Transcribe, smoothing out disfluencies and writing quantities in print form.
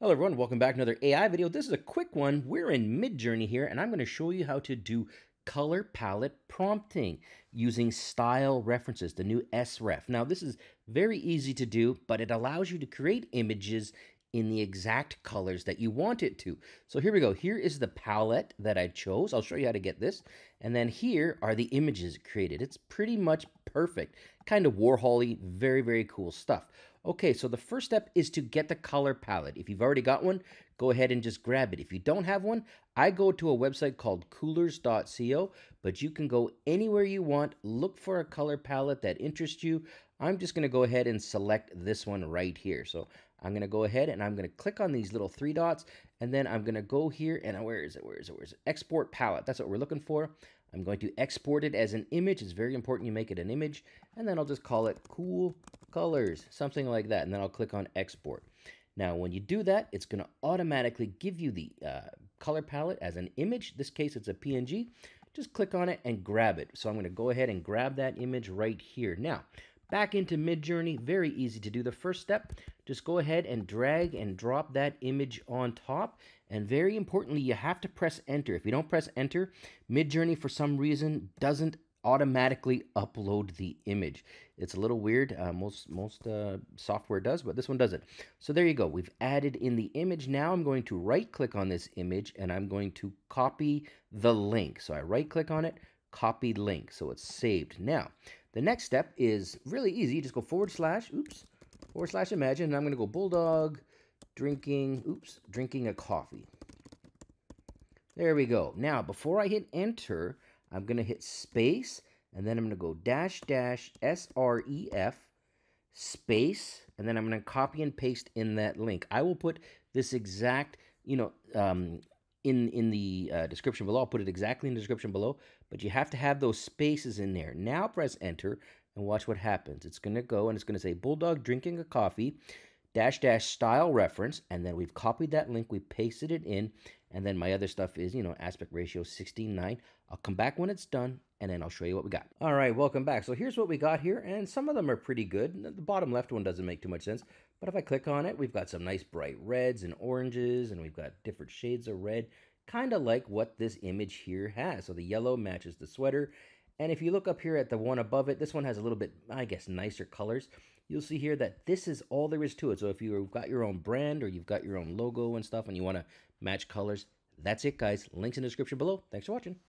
Hello everyone, welcome back to another AI video. This is a quick one. We're in MidJourney here and I'm going to show you how to do color palette prompting using style references, the new SREF. Now this is very easy to do, but it allows you to create images in the exact colors that you want it to. So here we go. Here is the palette that I chose. I'll show you how to get this. And then here are the images created. It's pretty much perfect. Kind of Warhol-y, very, very cool stuff. Okay, so the first step is to get the color palette. If you've already got one, go ahead and just grab it. If you don't have one, I go to a website called coolers.co, but you can go anywhere you want, look for a color palette that interests you. I'm just going to go ahead and select this one right here. So I'm going to go ahead and I'm going to click on these little three dots, and then I'm going to go here and where is it? Export palette. That's what we're looking for. I'm going to export it as an image. It's very important you make it an image. And then I'll just call it cool colors, something like that. And then I'll click on export. Now, when you do that, it's going to automatically give you the color palette as an image. In this case, it's a PNG. Just click on it and grab it. So I'm going to go ahead and grab that image right here. Now, back into MidJourney, very easy to do. The first step, just go ahead and drag and drop that image on top. And very importantly, you have to press enter. If you don't press enter, MidJourney for some reason doesn't automatically upload the image. It's a little weird. Most software does, but this one doesn't. So there you go. We've added in the image. Now I'm going to right click on this image and I'm going to copy the link. So I right click on it, copy link. So it's saved. Now, the next step is really easy. Just go forward slash imagine, and I'm going to go bulldog drinking a coffee. There we go. Now, before I hit enter, I'm going to hit space, and then I'm going to go -- SREF space, and then I'm going to copy and paste in that link. I will put this exact, in the description below. I'll put it exactly in the description below, but you have to have those spaces in there. Now press enter and watch what happens. It's going to go and it's going to say bulldog drinking a coffee -- style reference, and then we've copied that link, we pasted it in, and then my other stuff is, aspect ratio 16:9. I'll come back when it's done and then I'll show you what we got. All right, welcome back. So here's what we got here, and some of them are pretty good. The bottom left one doesn't make too much sense, but if I click on it, we've got some nice bright reds and oranges, and we've got different shades of red, kind of like what this image here has. So the yellow matches the sweater, and if you look up here at the one above it, this one has a little bit, I guess, nicer colors. You'll see here that this is all there is to it. So if you've got your own brand or you've got your own logo and stuff and you want to match colors, that's it, guys. Links in the description below. Thanks for watching.